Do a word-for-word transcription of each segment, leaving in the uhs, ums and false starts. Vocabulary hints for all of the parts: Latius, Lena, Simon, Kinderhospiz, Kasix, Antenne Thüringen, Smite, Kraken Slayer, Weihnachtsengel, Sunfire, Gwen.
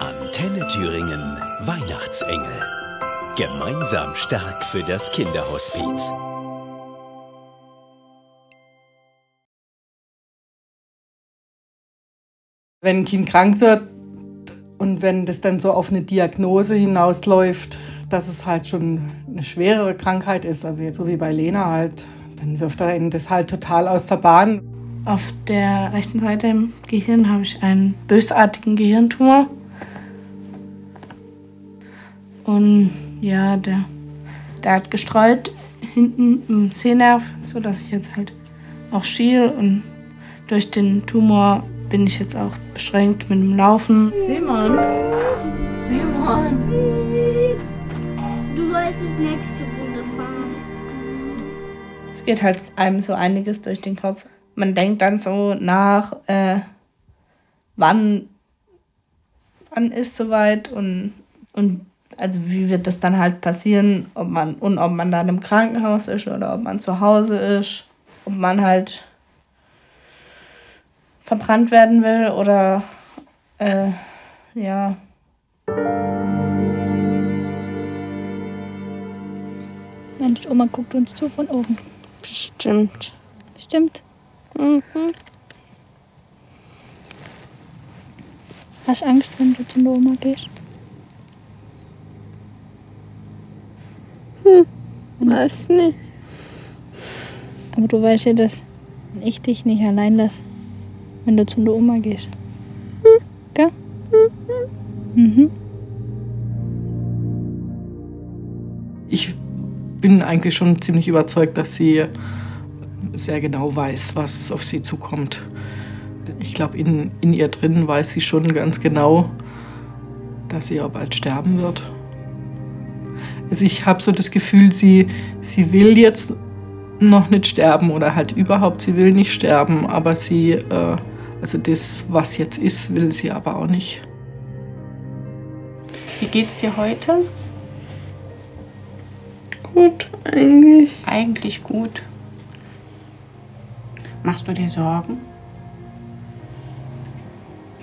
Antenne Thüringen Weihnachtsengel. Gemeinsam stark für das Kinderhospiz. Wenn ein Kind krank wird und wenn das dann so auf eine Diagnose hinausläuft, dass es halt schon eine schwerere Krankheit ist, also jetzt so wie bei Lena halt, dann wirft er ihn das halt total aus der Bahn. Auf der rechten Seite im Gehirn habe ich einen bösartigen Gehirntumor. Und ja, der, der hat gestreut hinten im Sehnerv, sodass ich jetzt halt auch schiel. Und durch den Tumor bin ich jetzt auch beschränkt mit dem Laufen. Simon! Simon! Du solltest nächste Runde fahren. Es geht halt einem so einiges durch den Kopf. Man denkt dann so nach, äh, wann, wann ist soweit und, und also wie wird das dann halt passieren, ob man, und ob man dann im Krankenhaus ist oder ob man zu Hause ist, ob man halt verbrannt werden will oder äh, ja. Meine Oma guckt uns zu von oben. Bestimmt. Bestimmt. Mhm. Hast du Angst, wenn du zu der Oma gehst? Hm, weiß nicht. Aber du weißt ja, dass ich dich nicht allein lasse, wenn du zu der Oma gehst. Hm. Gell? Mhm. Ich bin eigentlich schon ziemlich überzeugt, dass sie sehr genau weiß, was auf sie zukommt. Ich glaube, in, in ihr drin weiß sie schon ganz genau, dass sie ja bald sterben wird. Also ich habe so das Gefühl, sie, sie will jetzt noch nicht sterben oder halt überhaupt, sie will nicht sterben, aber sie, äh, also das, was jetzt ist, will sie aber auch nicht. Wie geht's dir heute? Gut, eigentlich. Eigentlich gut. Machst du dir Sorgen?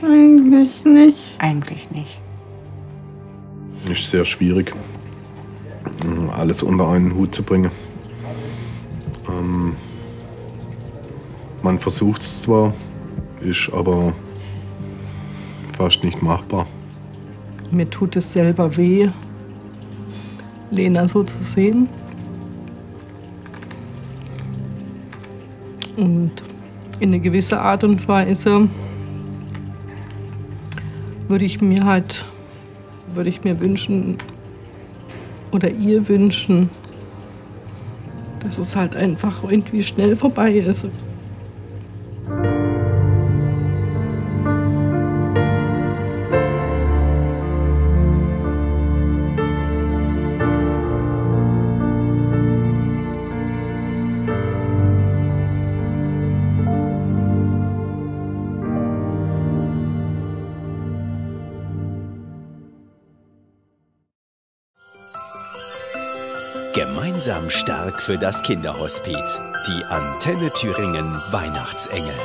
Eigentlich nicht. Eigentlich nicht. Ist sehr schwierig, alles unter einen Hut zu bringen. Ähm, man versucht es zwar, ist aber fast nicht machbar. Mir tut es selber weh, Lena so zu sehen. Und in eine gewisse Art und Weise würde ich mir halt, würde ich mir wünschen oder ihr wünschen, dass es halt einfach irgendwie schnell vorbei ist. Gemeinsam stark für das Kinderhospiz. Die Antenne Thüringen Weihnachtsengel.